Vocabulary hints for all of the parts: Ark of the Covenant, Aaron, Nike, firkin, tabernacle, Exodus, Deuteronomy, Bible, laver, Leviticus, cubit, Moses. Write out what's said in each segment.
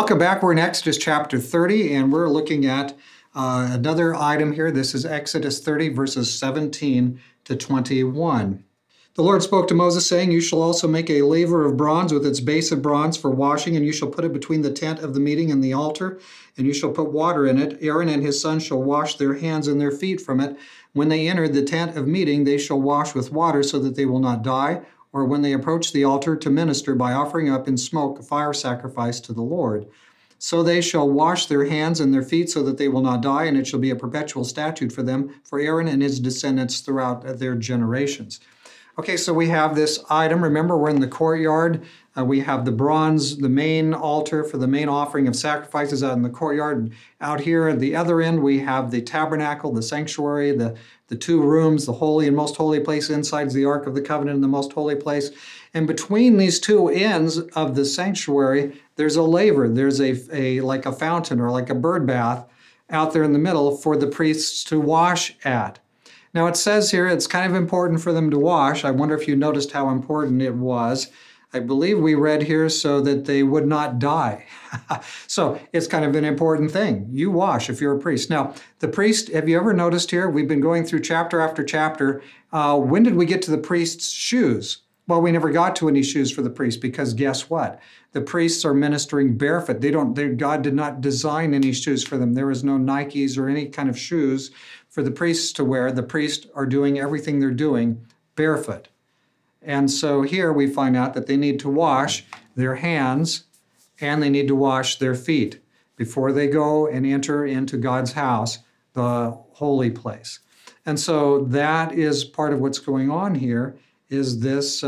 Welcome back. We're in Exodus chapter 30, and we're looking at another item here. This is Exodus 30, verses 17 to 21. The Lord spoke to Moses, saying, "You shall also make a laver of bronze with its base of bronze for washing, and you shall put it between the tent of the meeting and the altar, and you shall put water in it. Aaron and his sons shall wash their hands and their feet from it. When they enter the tent of meeting, they shall wash with water so that they will not die, or when they approach the altar to minister by offering up in smoke a fire sacrifice to the Lord. So they shall wash their hands and their feet so that they will not die, and it shall be a perpetual statute for them, for Aaron and his descendants throughout their generations." Okay, so we have this item. Remember, we're in the courtyard. We have the bronze, the main altar for the main offering of sacrifices out in the courtyard. Out here at the other end, we have the tabernacle, the sanctuary, the two rooms, the holy and most holy place. Inside is the Ark of the Covenant and the most holy place. And between these two ends of the sanctuary, there's a laver. There's like a fountain or like a bird bath out there in the middle for the priests to wash at. Now it says here it's kind of important for them to wash. I wonder if you noticed how important it was. I believe we read here so that they would not die. So it's kind of an important thing. You wash if you're a priest. Now, the priest, have you ever noticed here? We've been going through chapter after chapter. When did we get to the priest's shoes? Well, we never got to any shoes for the priest because guess what? The priests are ministering barefoot. God did not design any shoes for them. There is no Nikes or any kind of shoes for the priests to wear. The priests are doing everything they're doing barefoot. And so here we find out that they need to wash their hands and they need to wash their feet before they go and enter into God's house, the holy place. And so that is part of what's going on here. Is this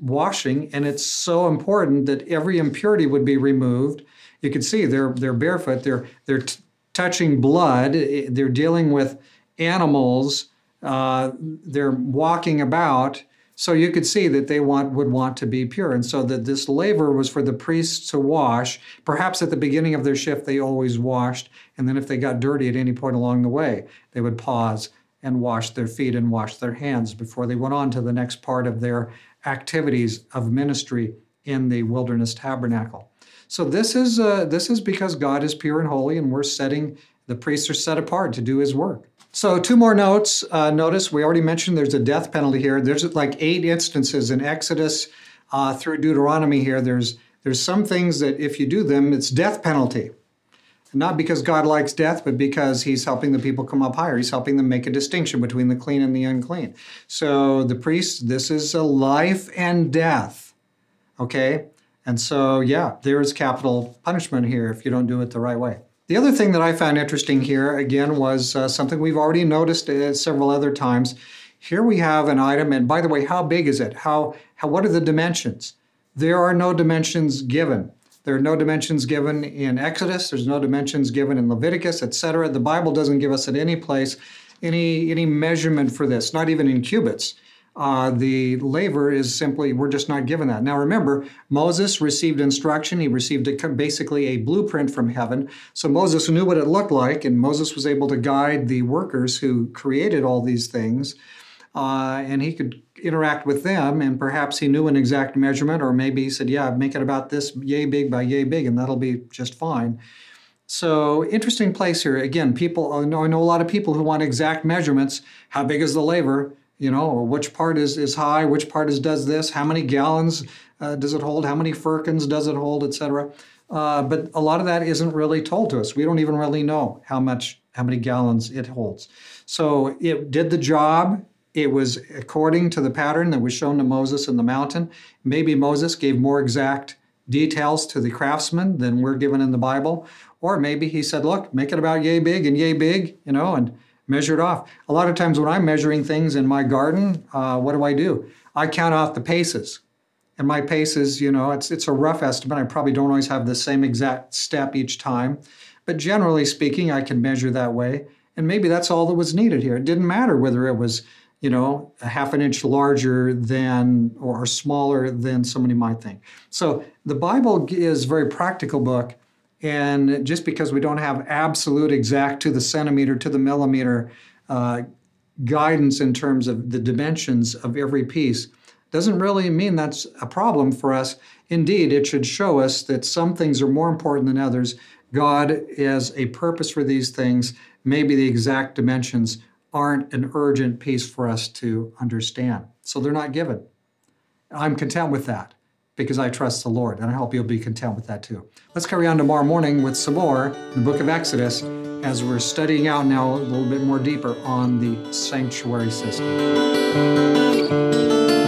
washing, and it's so important that every impurity would be removed. You can see they're barefoot, they're touching blood, they're dealing with animals, they're walking about. So you could see that they would want to be pure. And so that this laver was for the priests to wash. Perhaps at the beginning of their shift, they always washed. And then if they got dirty at any point along the way, they would pause and wash their feet and wash their hands before they went on to the next part of their activities of ministry in the wilderness tabernacle. So this is because God is pure and holy, and the priests are set apart to do his work. So two more notes. Notice we already mentioned there's a death penalty here. There's like 8 instances in Exodus through Deuteronomy here. There's some things that if you do them, it's death penalty. Not because God likes death, but because he's helping the people come up higher. He's helping them make a distinction between the clean and the unclean. So the priests, this is a life and death, okay? And so, yeah, there is capital punishment here if you don't do it the right way. The other thing that I found interesting here, again, was something we've already noticed several other times. Here we have an item, and by the way, how big is it? What are the dimensions? There are no dimensions given. There are no dimensions given in Exodus. There's no dimensions given in Leviticus, etc. The Bible doesn't give us at any place any measurement for this, not even in cubits. The laver is simply, we're just not given that. Now remember, Moses received instruction. He received basically a blueprint from heaven. So Moses knew what it looked like, and Moses was able to guide the workers who created all these things. And he could interact with them, and perhaps he knew an exact measurement, or maybe he said, yeah, make it about this yay big by yay big, and that'll be just fine. So interesting place here. Again, I know a lot of people who want exact measurements. How big is the laver? You know, which part is high? Which part does this? How many gallons does it hold? How many firkins does it hold, etc.? But a lot of that isn't really told to us. We don't even really know how many gallons it holds. So it did the job. It was according to the pattern that was shown to Moses in the mountain. Maybe Moses gave more exact details to the craftsmen than we're given in the Bible. Or maybe he said, look, make it about yay big, you know, and measure it off. A lot of times when I'm measuring things in my garden, what do? I count off the paces. And my paces, you know, it's a rough estimate. I probably don't always have the same exact step each time. But generally speaking, I can measure that way. And maybe that's all that was needed here. It didn't matter whether it was, you know, a half an inch larger than or smaller than somebody might think. So the Bible is a very practical book, and just because we don't have absolute exact to the centimeter, to the millimeter guidance in terms of the dimensions of every piece, doesn't really mean that's a problem for us. Indeed, it should show us that some things are more important than others. God has a purpose for these things. Maybe the exact dimensions aren't an urgent piece for us to understand. So they're not given. I'm content with that because I trust the Lord, and I hope you'll be content with that too. Let's carry on tomorrow morning with some more in the book of Exodus as we're studying out now a little bit more deeper on the sanctuary system.